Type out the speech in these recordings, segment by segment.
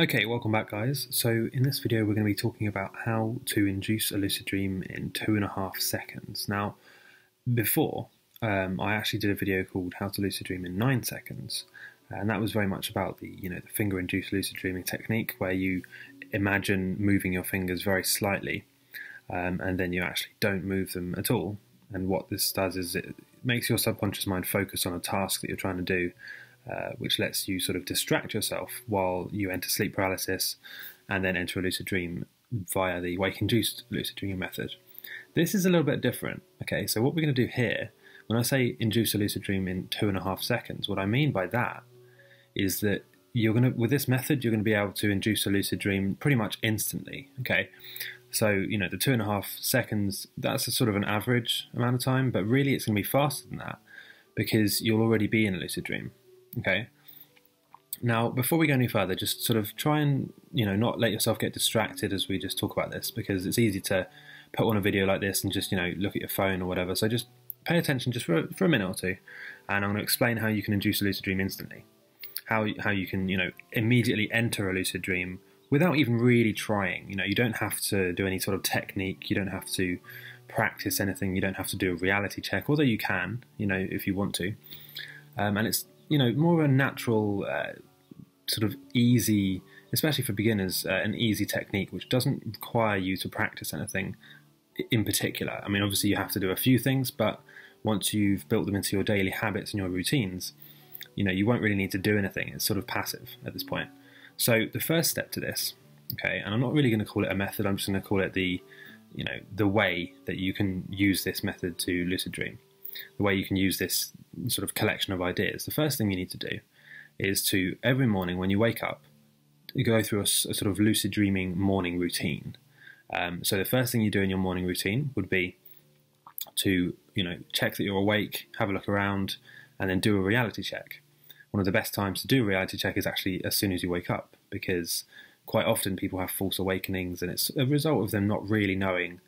Okay, welcome back guys. So in this video we're going to be talking about how to induce a lucid dream in 2.5 seconds. Now before, I actually did a video called How to Lucid Dream in 9 seconds, and that was very much about the, the finger-induced lucid dreaming technique where you imagine moving your fingers very slightly and then you actually don't move them at all. And what this does is it makes your subconscious mind focus on a task that you're trying to do, which lets you sort of distract yourself while you enter sleep paralysis and then enter a lucid dream via the wake-induced lucid dreaming method. This is a little bit different, okay? So what we're going to do here, when I say induce a lucid dream in 2.5 seconds, what I mean by that is that you're going to, with this method, you're going to be able to induce a lucid dream pretty much instantly, okay? So, the 2.5 seconds, that's a sort of an average amount of time, but really it's going to be faster than that because you'll already be in a lucid dream. Okay, now before we go any further, just sort of try and not let yourself get distracted as we just talk about this, because it's easy to put on a video like this and just look at your phone or whatever. So just pay attention just for a minute or two, and I'm going to explain how you can induce a lucid dream instantly, how you can immediately enter a lucid dream without even really trying. You don't have to do any sort of technique, you don't have to practice anything, you don't have to do a reality check, although you can if you want to, and it's more of a natural, sort of easy, especially for beginners, an easy technique which doesn't require you to practice anything in particular. I mean, obviously you have to do a few things, but once you've built them into your daily habits and your routines, you won't really need to do anything. It's sort of passive at this point. So the first step to this, okay, and I'm not really going to call it a method, I'm just going to call it the, the way that you can use this method to lucid dream. The way you can use this sort of collection of ideas. The first thing you need to do is to, every morning when you wake up, you go through a sort of lucid dreaming morning routine. So the first thing you do in your morning routine would be to, check that you're awake, have a look around, and then do a reality check. One of the best times to do a reality check is actually as soon as you wake up, because quite often people have false awakenings and it's a result of them not really knowing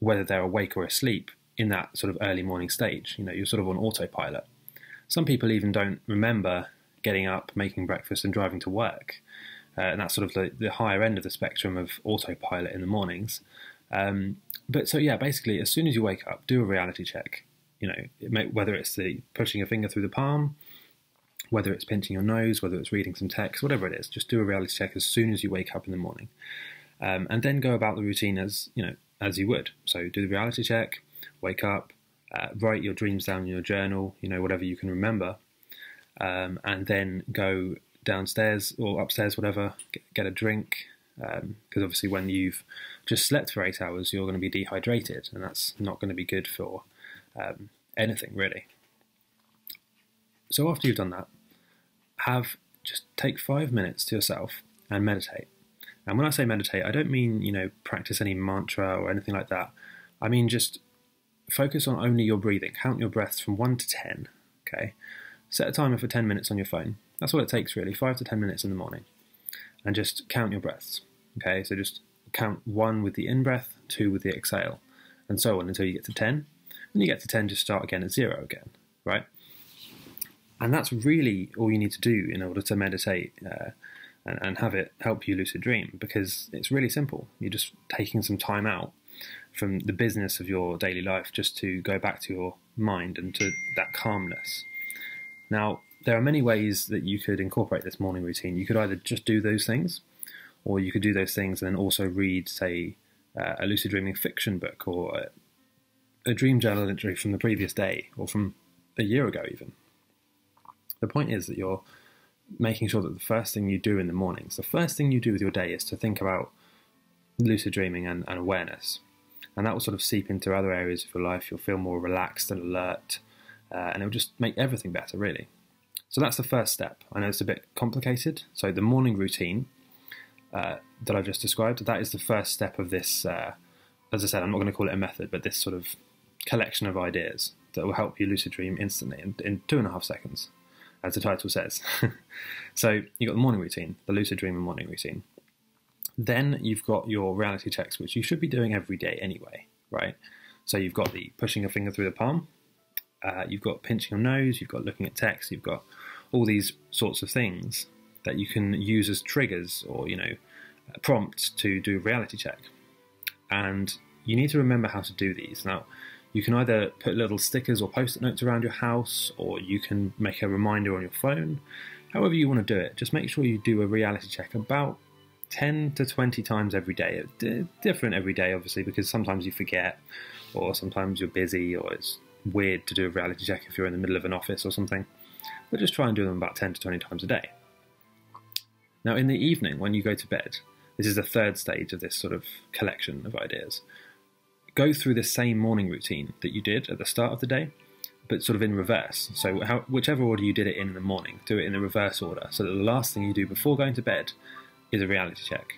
whether they're awake or asleep in that sort of early morning stage. You're sort of on autopilot. Some people even don't remember getting up, making breakfast and driving to work. And that's sort of the higher end of the spectrum of autopilot in the mornings. But so yeah, basically as soon as you wake up, do a reality check. Whether it's the pushing your finger through the palm, whether it's pinching your nose, whether it's reading some text, whatever it is, just do a reality check as soon as you wake up in the morning. And then go about the routine as, as you would. So do the reality check, wake up, write your dreams down in your journal, whatever you can remember, and then go downstairs or upstairs, whatever, get a drink, because obviously when you've just slept for 8 hours, you're going to be dehydrated, and that's not going to be good for anything, really. So after you've done that, just take 5 minutes to yourself and meditate. And when I say meditate, I don't mean, practice any mantra or anything like that. I mean just focus on only your breathing. Count your breaths from 1 to 10, okay? Set a timer for 10 minutes on your phone. That's all it takes really, 5 to 10 minutes in the morning. And just count your breaths, okay? So just count 1 with the in-breath, 2 with the exhale, and so on until you get to 10. When you get to 10, just start again at 0 again, right? And that's really all you need to do in order to meditate and have it help you lucid dream, because it's really simple. You're just taking some time out from the business of your daily life just to go back to your mind and to that calmness. Now, there are many ways that you could incorporate this morning routine. You could either just do those things, or you could do those things and then also read, say, a lucid dreaming fiction book or a dream journal entry from the previous day or from a year ago even. The point is that you're making sure that the first thing you do in the mornings, the first thing you do with your day is to think about lucid dreaming and awareness. And that will sort of seep into other areas of your life. You'll feel more relaxed and alert, and it'll just make everything better, really. So that's the first step. I know it's a bit complicated. So the morning routine that I've just described, that is the first step of this, as I said, I'm not going to call it a method, but this sort of collection of ideas that will help you lucid dream instantly in 2.5 seconds, as the title says. So you've got the morning routine, the lucid dreaming morning routine. Then you've got your reality checks, which you should be doing every day anyway, right? So you've got the pushing your finger through the palm, you've got pinching your nose, you've got looking at text, you've got all these sorts of things that you can use as triggers or, you know, prompts to do a reality check. And you need to remember how to do these. Now, you can either put little stickers or post-it notes around your house, or you can make a reminder on your phone. However you want to do it, just make sure you do a reality check about 10 to 20 times every day. It's different every day, obviously, because sometimes you forget, or sometimes you're busy, or it's weird to do a reality check if you're in the middle of an office or something. But just try and do them about 10 to 20 times a day. Now, in the evening, when you go to bed, this is the third stage of this sort of collection of ideas. Go through the same morning routine that you did at the start of the day, but sort of in reverse. So whichever order you did it in the morning, do it in the reverse order, so that the last thing you do before going to bed is a reality check.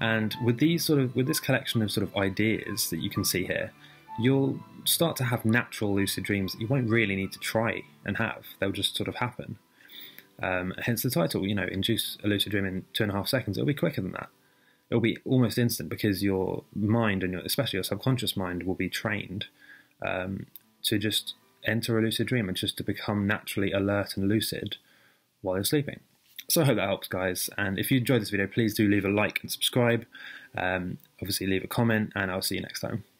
And with these with this collection of sort of ideas that you can see here, you'll start to have natural lucid dreams that you won't really need to try and have. They'll just sort of happen. Hence the title, you know, induce a lucid dream in 2.5 seconds. It'll be quicker than that. It'll be almost instant, because your mind, and especially your subconscious mind, will be trained to just enter a lucid dream and just to become naturally alert and lucid while you're sleeping. So I hope that helps, guys, and if you enjoyed this video, please do leave a like and subscribe. Obviously leave a comment, and I'll see you next time.